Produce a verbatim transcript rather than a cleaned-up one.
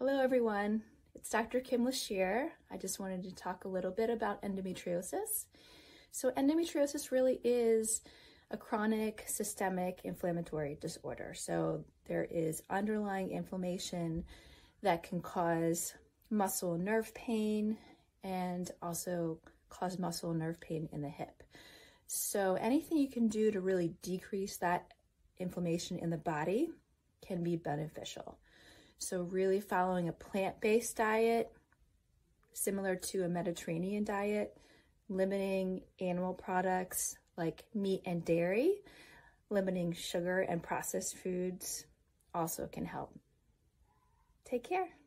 Hello everyone, it's Doctor Kim Leishear. I just wanted to talk a little bit about endometriosis. So endometriosis really is a chronic systemic inflammatory disorder. So there is underlying inflammation that can cause muscle and nerve pain and also cause muscle and nerve pain in the hip. So anything you can do to really decrease that inflammation in the body can be beneficial. So really following a plant-based diet, similar to a Mediterranean diet, limiting animal products like meat and dairy, limiting sugar and processed foods also can help. Take care.